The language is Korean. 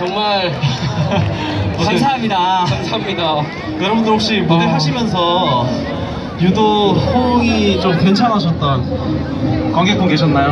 정말 감사합니다. 감사합니다. 여러분들 혹시 무대 하시면서 유독 호응이 좀 괜찮으셨던 관객분 계셨나요?